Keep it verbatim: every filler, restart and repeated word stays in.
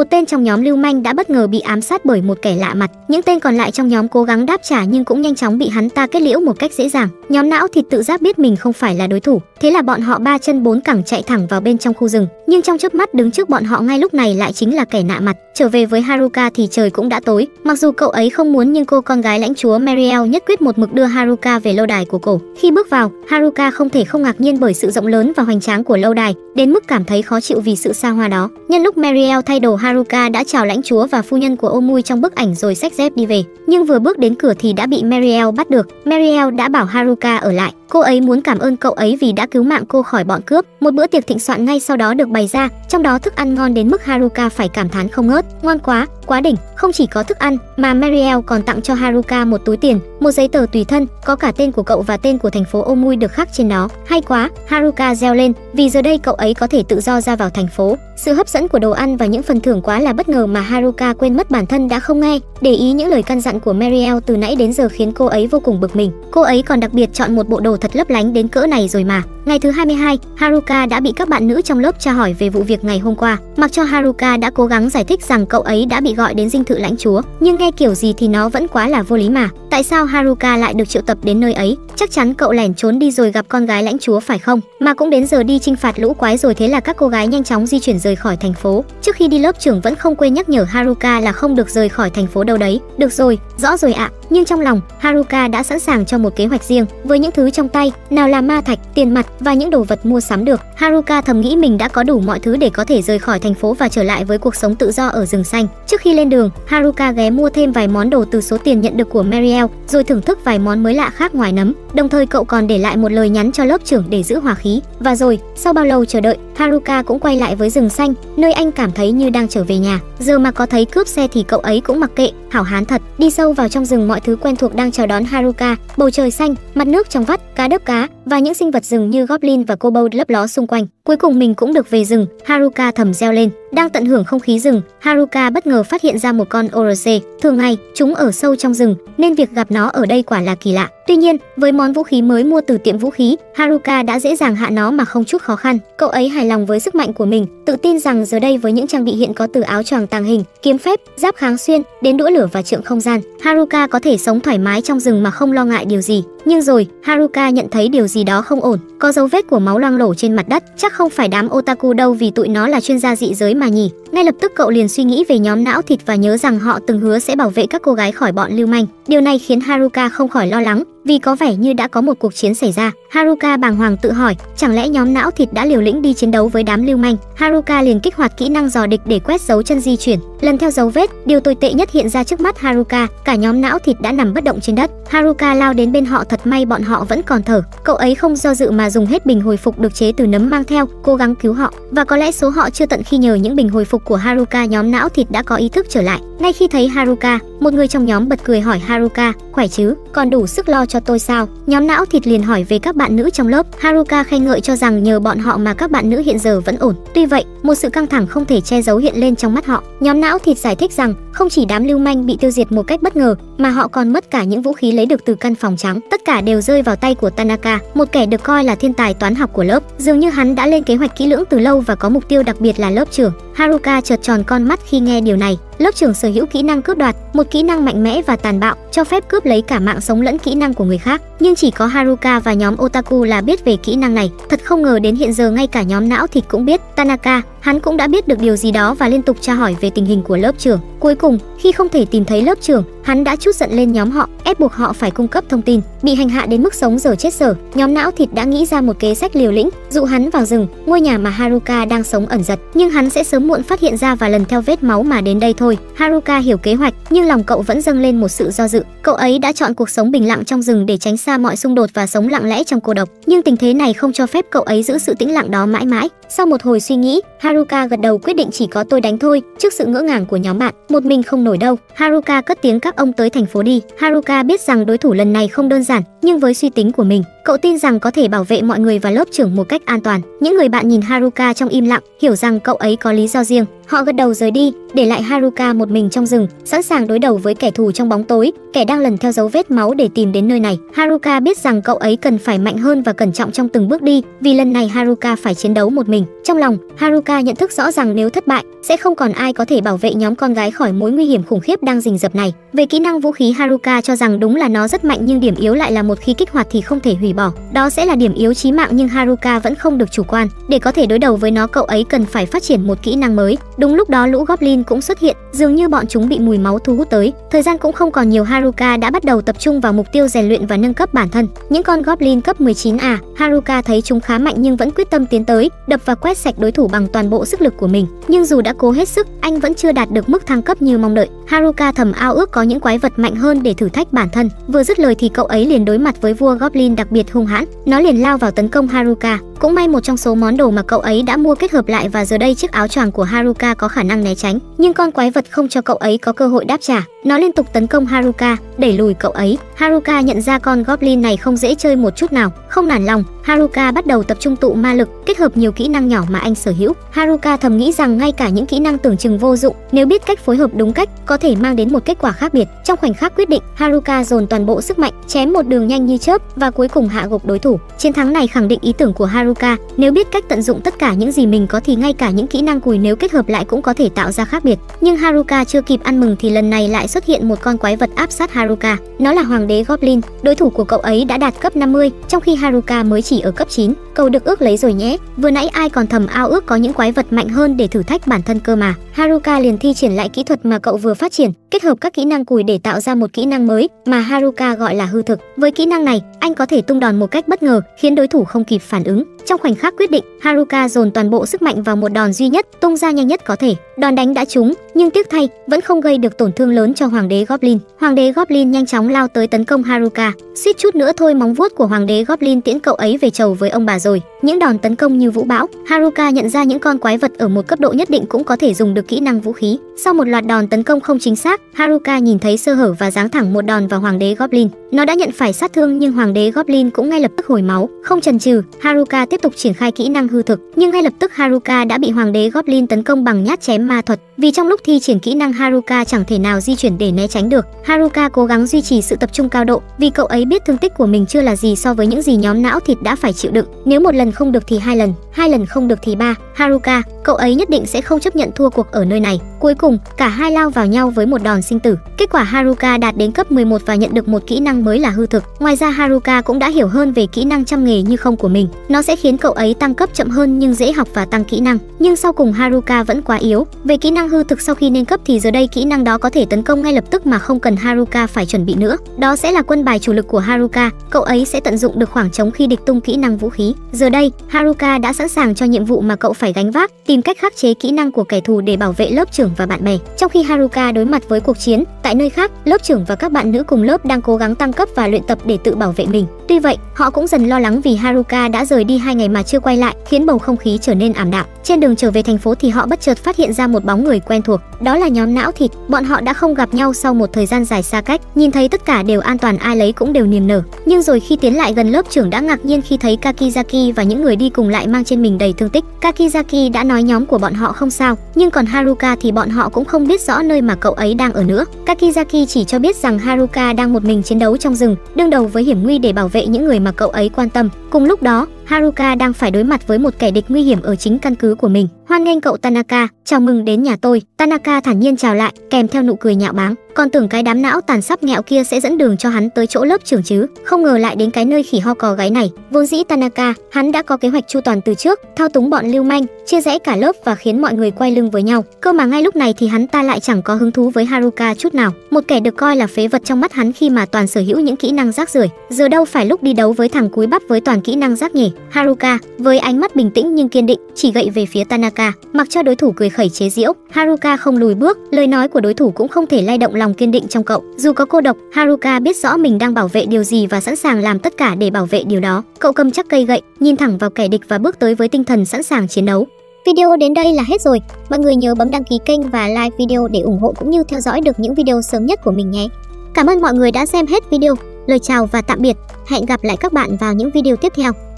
một tên trong nhóm lưu manh đã bất ngờ bị ám sát bởi một kẻ lạ mặt. Những tên còn lại trong nhóm cố gắng đáp trả nhưng cũng nhanh chóng bị hắn ta kết liễu một cách dễ dàng. Nhóm não thịt tự giác biết mình không phải là đối thủ, thế là bọn họ ba chân bốn cẳng chạy thẳng vào bên trong khu rừng. Nhưng trong chớp mắt đứng trước bọn họ ngay lúc này lại chính là kẻ lạ mặt. Trở về với Haruka thì trời cũng đã tối. Mặc dù cậu ấy không muốn nhưng cô con gái lãnh chúa Mariel nhất quyết một mực đưa Haruka về lâu đài của cổ. Khi bước vào, Haruka không thể không ngạc nhiên bởi sự rộng lớn và hoành tráng của lâu đài, đến mức cảm thấy khó chịu vì sự xa hoa đó. Nhân lúc Mariel thay đồ, Haruka đã chào lãnh chúa và phu nhân của Omui trong bức ảnh rồi xách dép đi về. Nhưng vừa bước đến cửa thì đã bị Mariel bắt được. Mariel đã bảo Haruka ở lại. Cô ấy muốn cảm ơn cậu ấy vì đã cứu mạng cô khỏi bọn cướp. Một bữa tiệc thịnh soạn ngay sau đó được bày ra, trong đó thức ăn ngon đến mức Haruka phải cảm thán không ngớt. Ngon quá, quá đỉnh. Không chỉ có thức ăn mà Mariel còn tặng cho Haruka một túi tiền, một giấy tờ tùy thân có cả tên của cậu và tên của thành phố Omui được khắc trên đó. Hay quá, Haruka reo lên, vì giờ đây cậu ấy có thể tự do ra vào thành phố. Sự hấp dẫn của đồ ăn và những phần thưởng quá là bất ngờ mà Haruka quên mất bản thân đã không nghe để ý những lời căn dặn của Mariel từ nãy đến giờ khiến cô ấy vô cùng bực mình. Cô ấy còn đặc biệt chọn một bộ đồ thật lấp lánh đến cỡ này rồi mà. Ngày thứ hai mươi hai, Haruka đã bị các bạn nữ trong lớp tra hỏi về vụ việc ngày hôm qua. Mặc cho Haruka đã cố gắng giải thích rằng cậu ấy đã bị gọi đến dinh thự lãnh chúa, nhưng nghe kiểu gì thì nó vẫn quá là vô lý mà. Tại sao Haruka lại được triệu tập đến nơi ấy? Chắc chắn cậu lẻn trốn đi rồi gặp con gái lãnh chúa phải không? Mà cũng đến giờ đi chinh phạt lũ quái rồi. Thế là các cô gái nhanh chóng di chuyển rời khỏi thành phố. Trước khi đi, lớp trưởng vẫn không quên nhắc nhở Haruka là không được rời khỏi thành phố đâu đấy. Được rồi, rõ rồi ạ. À. Nhưng trong lòng, Haruka đã sẵn sàng cho một kế hoạch riêng. Với những thứ trong tay, nào là ma thạch, tiền mặt và những đồ vật mua sắm được, Haruka thầm nghĩ mình đã có đủ mọi thứ để có thể rời khỏi thành phố và trở lại với cuộc sống tự do ở rừng xanh. Trước khi lên đường, Haruka ghé mua thêm vài món đồ từ số tiền nhận được của Mariel, rồi thưởng thức vài món mới lạ khác ngoài nấm. Đồng thời cậu còn để lại một lời nhắn cho lớp trưởng để giữ hòa khí. Và rồi, sau bao lâu chờ đợi, Haruka cũng quay lại với rừng xanh, nơi anh cảm thấy như đang trở về nhà. Giờ mà có thấy cướp xe thì cậu ấy cũng mặc kệ, hảo hán thật. Đi sâu vào trong rừng, mọi thứ quen thuộc đang chào đón Haruka. Bầu trời xanh, mặt nước trong vắt, cá đớp cá và những sinh vật rừng như goblin và kobold lấp ló xung quanh. Cuối cùng mình cũng được về rừng, Haruka thầm reo lên. Đang tận hưởng không khí rừng, Haruka bất ngờ phát hiện ra một con Orc. Thường ngày, chúng ở sâu trong rừng, nên việc gặp nó ở đây quả là kỳ lạ. Tuy nhiên, với món vũ khí mới mua từ tiệm vũ khí, Haruka đã dễ dàng hạ nó mà không chút khó khăn. Cậu ấy hài lòng với sức mạnh của mình, tự tin rằng giờ đây với những trang bị hiện có từ áo choàng tàng hình, kiếm phép, giáp kháng xuyên, đến đũa lửa và trượng không gian, Haruka có thể sống thoải mái trong rừng mà không lo ngại điều gì. Nhưng rồi, Haruka nhận thấy điều gì đó không ổn. Có dấu vết của máu loang lổ trên mặt đất, chắc không phải đám otaku đâu vì tụi nó là chuyên gia dị giới mà nhỉ. Ngay lập tức cậu liền suy nghĩ về nhóm não thịt và nhớ rằng họ từng hứa sẽ bảo vệ các cô gái khỏi bọn lưu manh. Điều này khiến Haruka không khỏi lo lắng, vì có vẻ như đã có một cuộc chiến xảy ra. Haruka bàng hoàng tự hỏi, chẳng lẽ nhóm não thịt đã liều lĩnh đi chiến đấu với đám lưu manh? Haruka liền kích hoạt kỹ năng dò địch để quét dấu chân di chuyển. Lần theo dấu vết, điều tồi tệ nhất hiện ra trước mắt Haruka, cả nhóm não thịt đã nằm bất động trên đất. Haruka lao đến bên họ, thật may bọn họ vẫn còn thở. Cậu ấy không do dự mà dùng hết bình hồi phục được chế từ nấm mang theo, cố gắng cứu họ. Và có lẽ số họ chưa tận khi nhờ những bình hồi phục của Haruka, nhóm não thịt đã có ý thức trở lại. Ngay khi thấy Haruka, một người trong nhóm bật cười hỏi Haruka, khỏe chứ? Còn đủ sức lo cho tôi sao? Nhóm não thịt liền hỏi về các bạn nữ trong lớp. Haruka khen ngợi cho rằng nhờ bọn họ mà các bạn nữ hiện giờ vẫn ổn. Tuy vậy, một sự căng thẳng không thể che giấu hiện lên trong mắt họ. Nhóm não thịt giải thích rằng không chỉ đám lưu manh bị tiêu diệt một cách bất ngờ mà họ còn mất cả những vũ khí lấy được từ căn phòng trắng. Tất cả đều rơi vào tay của Tanaka, một kẻ được coi là thiên tài toán học của lớp. Dường như hắn đã lên kế hoạch kỹ lưỡng từ lâu và có mục tiêu đặc biệt là lớp trưởng. Haruka chợt tròn con mắt khi nghe điều này. Lớp trưởng sở hữu kỹ năng cướp đoạt, một kỹ năng mạnh mẽ và tàn bạo, cho phép cướp lấy cả mạng sống lẫn kỹ năng của người khác. Nhưng chỉ có Haruka và nhóm otaku là biết về kỹ năng này. Thật không ngờ đến hiện giờ ngay cả nhóm não thịt cũng biết. Tanaka, hắn cũng đã biết được điều gì đó và liên tục tra hỏi về tình hình của lớp trưởng. Cuối cùng, khi không thể tìm thấy lớp trưởng, hắn đã trút giận lên nhóm họ, ép buộc họ phải cung cấp thông tin. Bị hành hạ đến mức sống dở chết dở, nhóm não thịt đã nghĩ ra một kế sách liều lĩnh, dụ hắn vào rừng, ngôi nhà mà Haruka đang sống ẩn giật. Nhưng hắn sẽ sớm muộn phát hiện ra và lần theo vết máu mà đến đây thôi. Haruka hiểu kế hoạch, nhưng lòng cậu vẫn dâng lên một sự do dự. Cậu ấy đã chọn cuộc sống bình lặng trong rừng để tránh xa mọi xung đột và sống lặng lẽ trong cô độc. Nhưng tình thế này không cho phép cậu ấy giữ sự tĩnh lặng đó mãi mãi. Sau một hồi suy nghĩ, Haruka gật đầu quyết định chỉ có tôi đánh thôi. Trước sự ngỡ ngàng của nhóm bạn, một mình không nổi đâu. Haruka cất tiếng các ông tới thành phố đi. Haruka biết rằng đối thủ lần này không đơn giản, nhưng với suy tính của mình, cậu tin rằng có thể bảo vệ mọi người và lớp trưởng một cách an toàn. Những người bạn nhìn Haruka trong im lặng, hiểu rằng cậu ấy có lý do riêng. Họ gật đầu rời đi. để lại Haruka một mình trong rừng, sẵn sàng đối đầu với kẻ thù trong bóng tối, kẻ đang lần theo dấu vết máu để tìm đến nơi này. Haruka biết rằng cậu ấy cần phải mạnh hơn và cẩn trọng trong từng bước đi, vì lần này Haruka phải chiến đấu một mình. Trong lòng, Haruka nhận thức rõ rằng nếu thất bại, sẽ không còn ai có thể bảo vệ nhóm con gái khỏi mối nguy hiểm khủng khiếp đang rình rập này. Về kỹ năng vũ khí, Haruka cho rằng đúng là nó rất mạnh, nhưng điểm yếu lại là một khi kích hoạt thì không thể hủy bỏ. Đó sẽ là điểm yếu chí mạng, nhưng Haruka vẫn không được chủ quan. Để có thể đối đầu với nó, cậu ấy cần phải phát triển một kỹ năng mới. Đúng lúc đó, lũ goblin cũng xuất hiện, dường như bọn chúng bị mùi máu thu hút tới. Thời gian cũng không còn nhiều, Haruka đã bắt đầu tập trung vào mục tiêu rèn luyện và nâng cấp bản thân. Những con goblin cấp mười chín à, Haruka thấy chúng khá mạnh nhưng vẫn quyết tâm tiến tới, đập và quét sạch đối thủ bằng toàn bộ sức lực của mình. Nhưng dù đã cố hết sức, anh vẫn chưa đạt được mức thăng cấp như mong đợi. Haruka thầm ao ước có những quái vật mạnh hơn để thử thách bản thân. Vừa dứt lời thì cậu ấy liền đối mặt với vua goblin đặc biệt hung hãn. Nó liền lao vào tấn công Haruka. Cũng may một trong số món đồ mà cậu ấy đã mua kết hợp lại và giờ đây chiếc áo choàng của Haruka có khả năng né tránh, nhưng con quái vật không cho cậu ấy có cơ hội đáp trả. Nó liên tục tấn công Haruka, đẩy lùi cậu ấy. Haruka nhận ra con goblin này không dễ chơi một chút nào. Không nản lòng, Haruka bắt đầu tập trung tụ ma lực, kết hợp nhiều kỹ năng nhỏ mà anh sở hữu. Haruka thầm nghĩ rằng ngay cả những kỹ năng tưởng chừng vô dụng, nếu biết cách phối hợp đúng cách, có thể mang đến một kết quả khác biệt. Trong khoảnh khắc quyết định, Haruka dồn toàn bộ sức mạnh, chém một đường nhanh như chớp và cuối cùng hạ gục đối thủ. Chiến thắng này khẳng định ý tưởng của Haruka, nếu biết cách tận dụng tất cả những gì mình có thì ngay cả những kỹ năng cùi nếu kết hợp lại cũng có thể tạo ra khác biệt. Nhưng Haruka chưa kịp ăn mừng thì lần này lại xuất hiện một con quái vật áp sát Haruka. Nó là hoàng đế goblin, đối thủ của cậu ấy đã đạt cấp năm mươi, trong khi Haruka mới chỉ ở cấp chín. Cậu được ước lấy rồi nhé. Vừa nãy ai còn thầm ao ước có những quái vật mạnh hơn để thử thách bản thân cơ mà. Haruka liền thi triển lại kỹ thuật mà cậu vừa phát triển, kết hợp các kỹ năng cùi để tạo ra một kỹ năng mới mà Haruka gọi là hư thực. Với kỹ năng này, anh có thể tung đòn một cách bất ngờ, khiến đối thủ không kịp phản ứng. Trong khoảnh khắc quyết định, Haruka dồn toàn bộ sức mạnh vào một đòn duy nhất, tung ra nhanh nhất có thể. Đòn đánh đã trúng, nhưng tiếc thay vẫn không gây được tổn thương lớn cho hoàng đế goblin. Hoàng đế goblin nhanh chóng lao tới tấn công Haruka. Suýt chút nữa thôi, móng vuốt của hoàng đế goblin tiễn cậu ấy về chầu với ông bà rồi. Những đòn tấn công như vũ bão, Haruka nhận ra những con quái vật ở một cấp độ nhất định cũng có thể dùng được kỹ năng vũ khí. Sau một loạt đòn tấn công không chính xác, Haruka nhìn thấy sơ hở và giáng thẳng một đòn vào hoàng đế goblin. Nó đã nhận phải sát thương nhưng hoàng đế goblin cũng ngay lập tức hồi máu. Không chần chừ, Haruka tiếp tục triển khai kỹ năng hư thực, nhưng ngay lập tức Haruka đã bị hoàng đế goblin tấn công bằng nhát chém ma thuật. Vì trong lúc thi triển kỹ năng, Haruka chẳng thể nào di chuyển để né tránh được. Haruka cố gắng duy trì sự tập trung cao độ, vì cậu ấy biết thương tích của mình chưa là gì so với những gì nhóm não thịt đã phải chịu đựng. Nếu một lần không được thì hai lần, hai lần không được thì ba. Haruka, cậu ấy nhất định sẽ không chấp nhận thua cuộc ở nơi này. Cuối cùng, cả hai lao vào nhau với một đòn sinh tử. Kết quả Haruka đạt đến cấp mười một và nhận được một kỹ năng mới là hư thực. Ngoài ra, Haruka cũng đã hiểu hơn về kỹ năng trăm nghề như không của mình. Nó sẽ khiến cậu ấy tăng cấp chậm hơn nhưng dễ học và tăng kỹ năng. Nhưng sau cùng Haruka vẫn quá yếu. Về kỹ năng hư thực, sau khi lên cấp thì giờ đây kỹ năng đó có thể tấn công ngay lập tức mà không cần Haruka phải chuẩn bị nữa. Đó sẽ là quân bài chủ lực của Haruka. Cậu ấy sẽ tận dụng được khoảng trống khi địch tung kỹ năng vũ khí. Giờ đây, Haruka đã sẵn sàng cho nhiệm vụ mà cậu phải gánh vác, tìm cách khắc chế kỹ năng của kẻ thù để bảo vệ lớp trưởng và bạn bè. Trong khi Haruka đối mặt với cuộc chiến, tại nơi khác, lớp trưởng và các bạn nữ cùng lớp đang cố gắng tăng cấp và luyện tập để tự bảo vệ mình. Tuy vậy, họ cũng dần lo lắng vì Haruka đã rời đi hai ngày mà chưa quay lại, khiến bầu không khí trở nên ảm đạm. Trên đường trở về thành phố thì họ bất chợt phát hiện ra một bóng người quen thuộc, đó là nhóm não thịt. Bọn họ đã không gặp nhau sau một thời gian dài xa cách. Nhìn thấy tất cả đều an toàn, ai lấy cũng đều niềm nở. Nhưng rồi khi tiến lại gần, lớp trưởng đã ngạc nhiên khi thấy Kakizaki và những người đi cùng lại mang trên mình đầy thương tích. Kakizaki đã nói nhóm của bọn họ không sao, nhưng còn Haruka thì bọn họ cũng không biết rõ nơi mà cậu ấy đang ở nữa. Kakizaki chỉ cho biết rằng Haruka đang một mình chiến đấu trong rừng, đương đầu với hiểm nguy để bảo vệ những người mà cậu ấy quan tâm. Cùng lúc đó, Haruka đang phải đối mặt với một kẻ địch nguy hiểm ở chính căn cứ của mình. Hoan nghênh cậu Tanaka, chào mừng đến nhà tôi. Tanaka thản nhiên chào lại, kèm theo nụ cười nhạo báng. Còn tưởng cái đám não tàn sắp nghẹo kia sẽ dẫn đường cho hắn tới chỗ lớp trưởng chứ, không ngờ lại đến cái nơi khỉ ho cò gáy này. Vốn dĩ Tanaka, hắn đã có kế hoạch chu toàn từ trước, thao túng bọn lưu manh, chia rẽ cả lớp và khiến mọi người quay lưng với nhau. Cơ mà ngay lúc này thì hắn ta lại chẳng có hứng thú với Haruka chút nào. Một kẻ được coi là phế vật trong mắt hắn khi mà toàn sở hữu những kỹ năng rác rưởi. Giờ đâu phải lúc đi đấu với thằng cúi bắp với toàn kỹ năng rác nhỉ? Haruka, với ánh mắt bình tĩnh nhưng kiên định, chỉ gậy về phía Tanaka, mặc cho đối thủ cười khẩy chế giễu. Haruka không lùi bước, lời nói của đối thủ cũng không thể lay động lòng kiên định trong cậu. Dù có cô độc, Haruka biết rõ mình đang bảo vệ điều gì và sẵn sàng làm tất cả để bảo vệ điều đó. Cậu cầm chắc cây gậy, nhìn thẳng vào kẻ địch và bước tới với tinh thần sẵn sàng chiến đấu. Video đến đây là hết rồi. Mọi người nhớ bấm đăng ký kênh và like video để ủng hộ cũng như theo dõi được những video sớm nhất của mình nhé. Cảm ơn mọi người đã xem hết video. Lời chào và tạm biệt. Hẹn gặp lại các bạn vào những video tiếp theo.